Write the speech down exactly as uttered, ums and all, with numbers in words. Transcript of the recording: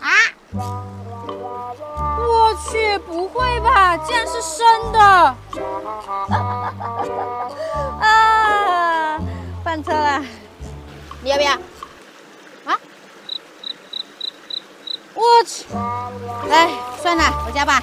啊！我去，不会吧？竟然是生的！啊！翻车了，你要不要？啊！我去，哎，算了，回家吧。